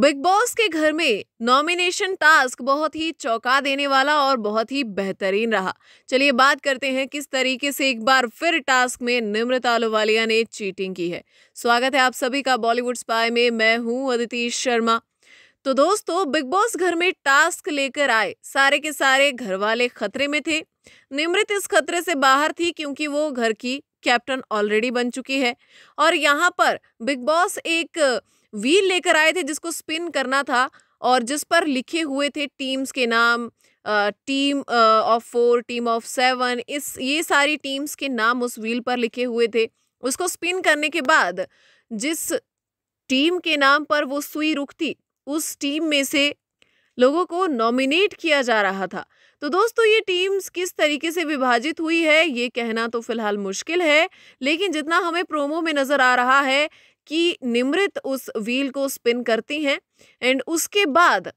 Big boss के घर में नॉमिनेशन टास्क बहुत ही चौंका देने वाला और बहुत ही बेहतरीन रहा। चलिए बात करते हैं किस तरीके से एक बार फिर टास्क में निम्रत आलूवालिया ने चीटिंग की है। स्वागत है आप सभी का बॉलीवुड स्पाई में, मैं हूं अदिति शर्मा। तो दोस्तों, बिग बॉस घर में टास्क लेकर आए सारे के सारे घर वाले खतरे में थे। निम्रत इस खतरे से बाहर थी क्योंकि वो घर की कैप्टन ऑलरेडी बन चुकी है और यहाँ पर बिग बॉस एक व्हील लेकर आए थे जिसको स्पिन करना था और जिस पर लिखे हुए थे टीम्स के नाम, टीम ऑफ 4, टीम ऑफ 7, ये सारी टीम्स के नाम उस व्हील पर लिखे हुए थे। उसको स्पिन करने के बाद जिस टीम के नाम पर वो सुई रुकती उस टीम में से लोगों को नॉमिनेट किया जा रहा था। तो दोस्तों, ये टीम्स किस तरीके से विभाजित हुई है ये कहना तो फिलहाल मुश्किल है, लेकिन जितना हमें प्रोमो में नज़र आ रहा है कि निम्रत उस व्हील को स्पिन करती हैं एंड उसके बाद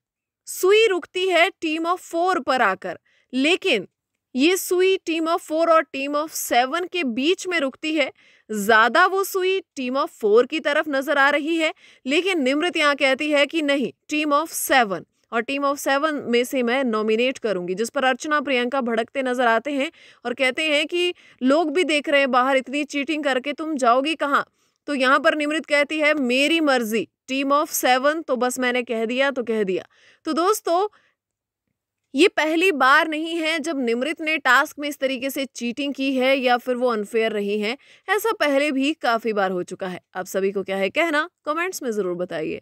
सुई रुकती है टीम ऑफ 4 पर आकर, लेकिन ये सुई टीम ऑफ 4 और टीम ऑफ 7 के बीच में रुकती है। ज़्यादा वो सुई टीम ऑफ 4 की तरफ नज़र आ रही है, लेकिन निम्रत यहाँ कहती है कि नहीं, टीम ऑफ 7 और टीम ऑफ 7 में से मैं नॉमिनेट करूंगी, जिस पर अर्चना प्रियंका भड़कते नजर आते हैं और कहते हैं कि लोग भी देख रहे हैं बाहर, इतनी चीटिंग करके तुम जाओगी कहाँ। तो यहाँ पर निम्रत कहती है मेरी मर्जी, टीम ऑफ 7 तो बस मैंने कह दिया तो कह दिया। तो दोस्तों, ये पहली बार नहीं है जब निम्रत ने टास्क में इस तरीके से चीटिंग की है या फिर वो अनफेयर रही हैं। ऐसा पहले भी काफ़ी बार हो चुका है। आप सभी को क्या है कहना, कमेंट्स में ज़रूर बताइए।